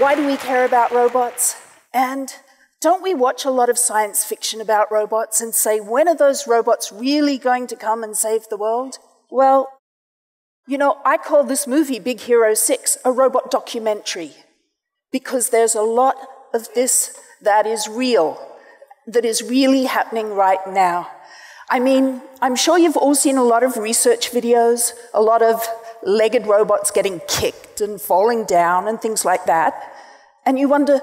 Why do we care about robots? And don't we watch a lot of science fiction about robots and say, when are those robots really going to come and save the world? Well, you know, I call this movie, Big Hero 6, a robot documentary, because there's a lot of this that is real, that is really happening right now. I mean, I'm sure you've all seen a lot of research videos, a lot of legged robots getting kicked and falling down and things like that. And you wonder,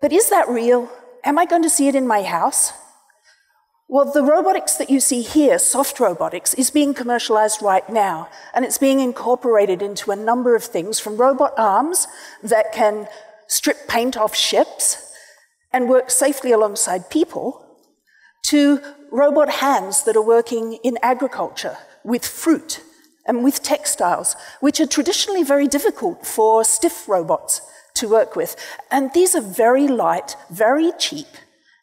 but is that real? Am I going to see it in my house? Well, the robotics that you see here, soft robotics, is being commercialized right now, and it's being incorporated into a number of things, from robot arms that can strip paint off ships and work safely alongside people, to robot hands that are working in agriculture with fruit and with textiles, which are traditionally very difficult for stiff robots to work with. And these are very light, very cheap,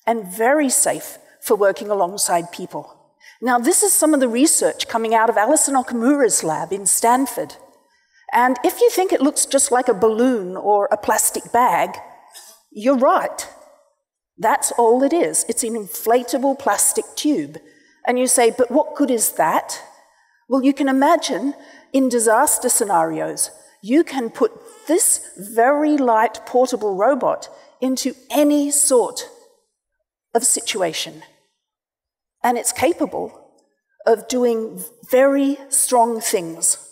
and very safe for working alongside people. Now, this is some of the research coming out of Alison Okamura's lab in Stanford. And if you think it looks just like a balloon or a plastic bag, you're right. That's all it is. It's an inflatable plastic tube. And you say, but what good is that? Well, you can imagine in disaster scenarios, you can put this very light portable robot into any sort of situation. And it's capable of doing very strong things.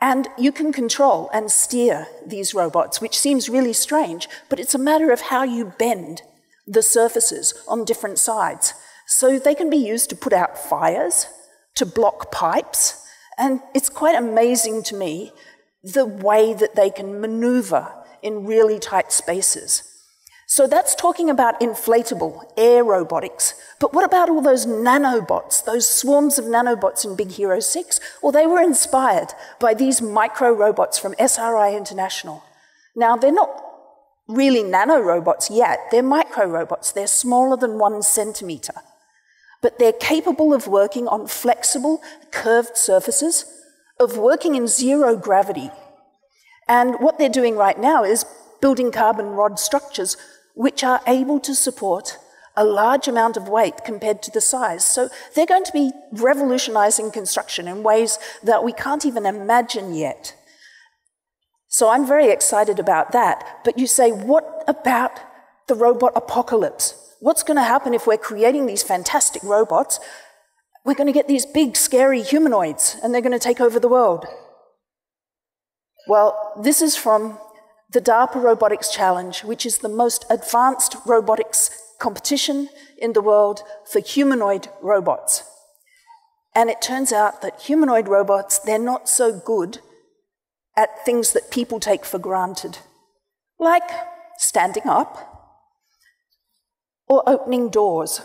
And you can control and steer these robots, which seems really strange, but it's a matter of how you bend the surfaces on different sides. So they can be used to put out fires, to block pipes, and it's quite amazing to me the way that they can maneuver in really tight spaces. So that's talking about inflatable air robotics. But what about all those nanobots, those swarms of nanobots in Big Hero 6? Well, they were inspired by these micro-robots from SRI International. Now, they're not really nanorobots yet. They're micro-robots. They're smaller than 1 centimeter. But they're capable of working on flexible, curved surfaces, of working in zero gravity. And what they're doing right now is building carbon rod structures which are able to support a large amount of weight compared to the size. So they're going to be revolutionizing construction in ways that we can't even imagine yet. So I'm very excited about that. But you say, what about the robot apocalypse? What's going to happen if we're creating these fantastic robots? We're going to get these big, scary humanoids, and they're going to take over the world. Well, this is from the DARPA Robotics Challenge, which is the most advanced robotics competition in the world for humanoid robots. And it turns out that humanoid robots, they're not so good at things that people take for granted, like standing up or opening doors.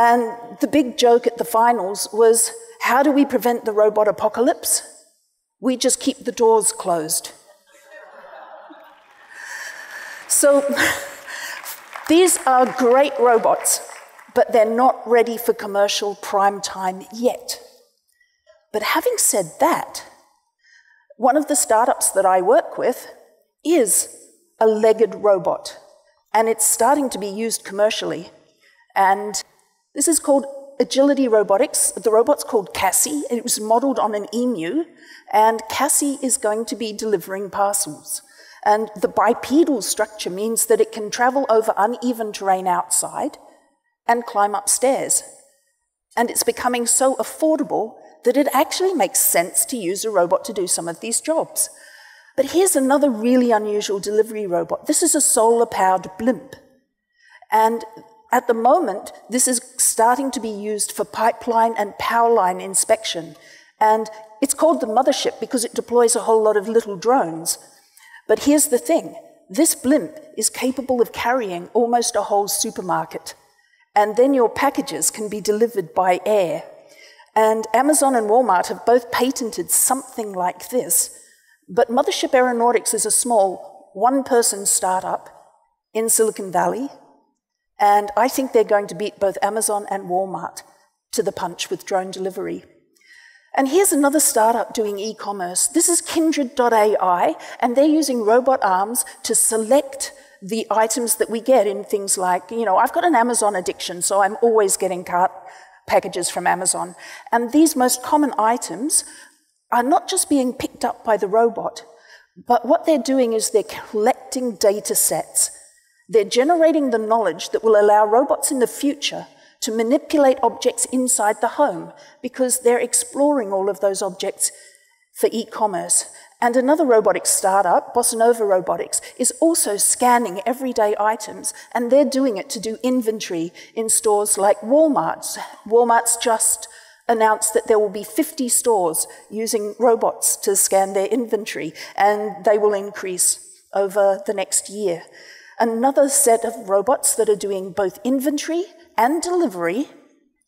And the big joke at the finals was, how do we prevent the robot apocalypse? We just keep the doors closed. So these are great robots, but they're not ready for commercial prime time yet. But having said that, one of the startups that I work with is a legged robot, and it's starting to be used commercially. And this is called Agility Robotics. The robot's called Cassie. It was modeled on an emu, and Cassie is going to be delivering parcels. And the bipedal structure means that it can travel over uneven terrain outside and climb upstairs. And it's becoming so affordable that it actually makes sense to use a robot to do some of these jobs. But here's another really unusual delivery robot. This is a solar-powered blimp. And at the moment, this is starting to be used for pipeline and power line inspection. And it's called the Mothership because it deploys a whole lot of little drones. But here's the thing. This blimp is capable of carrying almost a whole supermarket. And then your packages can be delivered by air. And Amazon and Walmart have both patented something like this. But Mothership Aeronautics is a small one-person startup in Silicon Valley. And I think they're going to beat both Amazon and Walmart to the punch with drone delivery. And here's another startup doing e-commerce. This is Kindred.ai, and they're using robot arms to select the items that we get in things like, you know, I've got an Amazon addiction, so I'm always getting cart packages from Amazon. And these most common items are not just being picked up by the robot, but what they're doing is they're collecting data sets. They're generating the knowledge that will allow robots in the future to manipulate objects inside the home, because they're exploring all of those objects for e-commerce. And another robotics startup, Bossa Nova Robotics, is also scanning everyday items, and they're doing it to do inventory in stores like Walmart's. Walmart's just announced that there will be 50 stores using robots to scan their inventory, and they will increase over the next year. Another set of robots that are doing both inventory and delivery,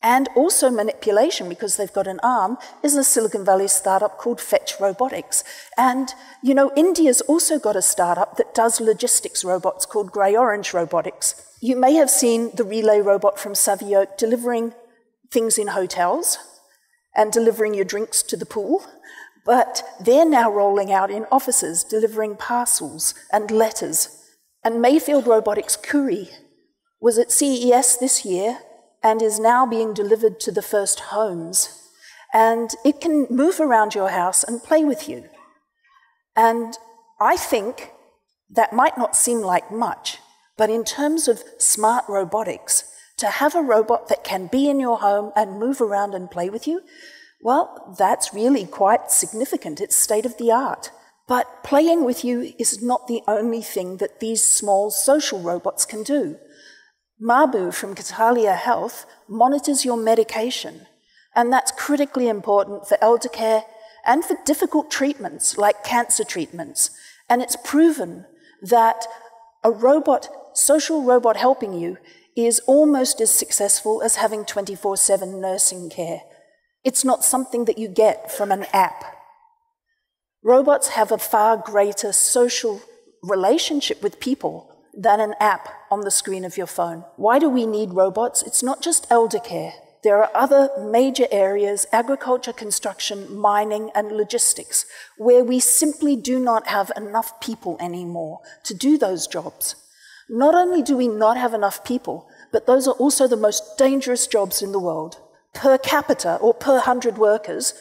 and also manipulation, because they've got an arm, is a Silicon Valley startup called Fetch Robotics. And, you know, India's also got a startup that does logistics robots called Grey Orange Robotics. You may have seen the relay robot from Savioke delivering things in hotels and delivering your drinks to the pool, but they're now rolling out in offices, delivering parcels and letters. And Mayfield Robotics' Kuri was at CES this year and is now being delivered to the first homes. And it can move around your house and play with you. And I think that might not seem like much, but in terms of smart robotics, to have a robot that can be in your home and move around and play with you, well, that's really quite significant. It's state of the art. But playing with you is not the only thing that these small social robots can do. Mabu from Catalia Health monitors your medication, and that's critically important for elder care and for difficult treatments like cancer treatments. And it's proven that a robot, social robot helping you is almost as successful as having 24/7 nursing care. It's not something that you get from an app. Robots have a far greater social relationship with people than an app on the screen of your phone. Why do we need robots? It's not just elder care. There are other major areas, agriculture, construction, mining, and logistics, where we simply do not have enough people anymore to do those jobs. Not only do we not have enough people, but those are also the most dangerous jobs in the world. Per capita, or per 100 workers,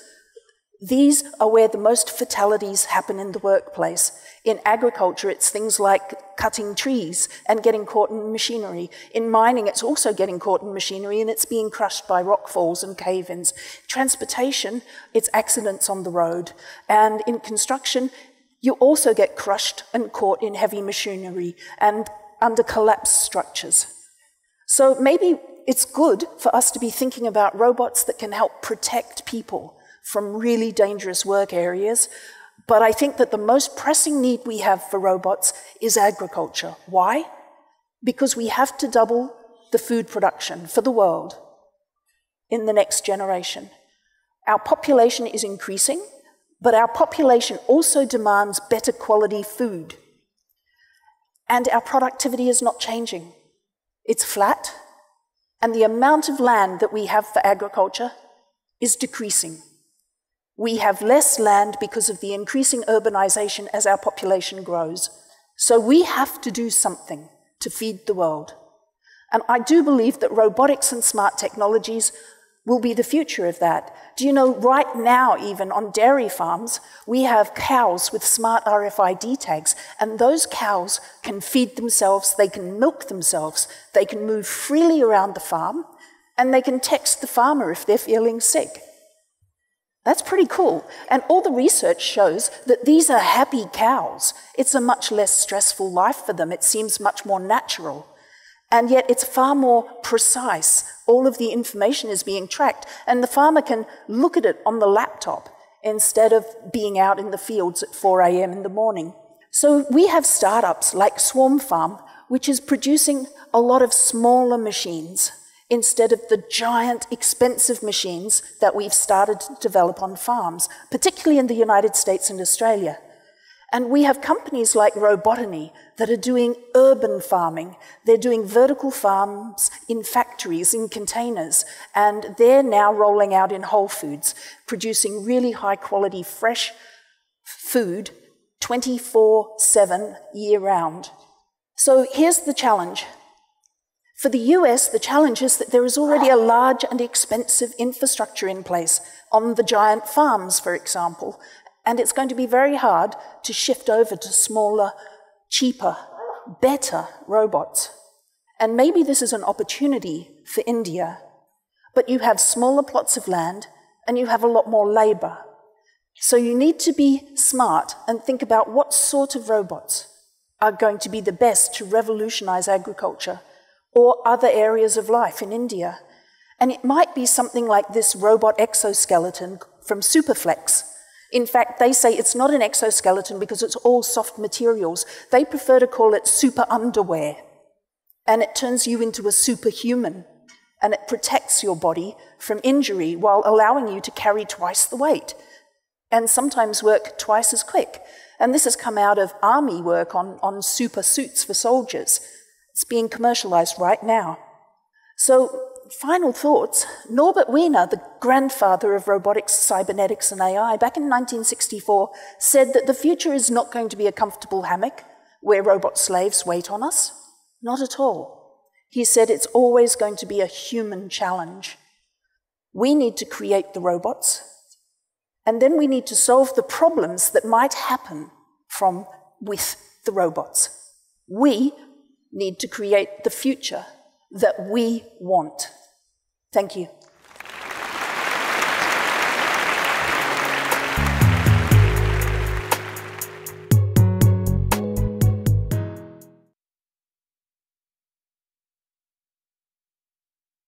these are where the most fatalities happen in the workplace. In agriculture, it's things like cutting trees and getting caught in machinery. In mining, it's also getting caught in machinery, and it's being crushed by rockfalls and cave-ins. Transportation, it's accidents on the road. And in construction, you also get crushed and caught in heavy machinery and under collapsed structures. So maybe it's good for us to be thinking about robots that can help protect people from really dangerous work areas, but I think that the most pressing need we have for robots is agriculture. Why? Because we have to double the food production for the world in the next generation. Our population is increasing, but our population also demands better quality food. And our productivity is not changing. It's flat, and the amount of land that we have for agriculture is decreasing. We have less land because of the increasing urbanization as our population grows. So we have to do something to feed the world. And I do believe that robotics and smart technologies will be the future of that. Do you know, right now even on dairy farms, we have cows with smart RFID tags, and those cows can feed themselves, they can milk themselves, they can move freely around the farm, and they can text the farmer if they're feeling sick. That's pretty cool. And all the research shows that these are happy cows. It's a much less stressful life for them. It seems much more natural. And yet it's far more precise. All of the information is being tracked, and the farmer can look at it on the laptop instead of being out in the fields at 4 a.m. in the morning. So we have startups like SwarmFarm, which is producing a lot of smaller machines instead of the giant, expensive machines that we've started to develop on farms, particularly in the United States and Australia. And we have companies like Robotany that are doing urban farming. They're doing vertical farms in factories, in containers, and they're now rolling out in Whole Foods, producing really high-quality fresh food 24/7 year-round. So here's the challenge. For the US, the challenge is that there is already a large and expensive infrastructure in place on the giant farms, for example, and it's going to be very hard to shift over to smaller, cheaper, better robots. And maybe this is an opportunity for India, but you have smaller plots of land and you have a lot more labor. So you need to be smart and think about what sort of robots are going to be the best to revolutionize agriculture or other areas of life in India. And it might be something like this robot exoskeleton from Superflex. In fact, they say it's not an exoskeleton because it's all soft materials. They prefer to call it super underwear. And it turns you into a superhuman. And it protects your body from injury while allowing you to carry twice the weight and sometimes work twice as quick. And this has come out of army work on super suits for soldiers. It's being commercialized right now. So, final thoughts. Norbert Wiener, the grandfather of robotics, cybernetics, and AI, back in 1964, said that the future is not going to be a comfortable hammock where robot slaves wait on us. Not at all. He said it's always going to be a human challenge. We need to create the robots, and then we need to solve the problems that might happen with the robots. We need to create the future that we want. Thank you.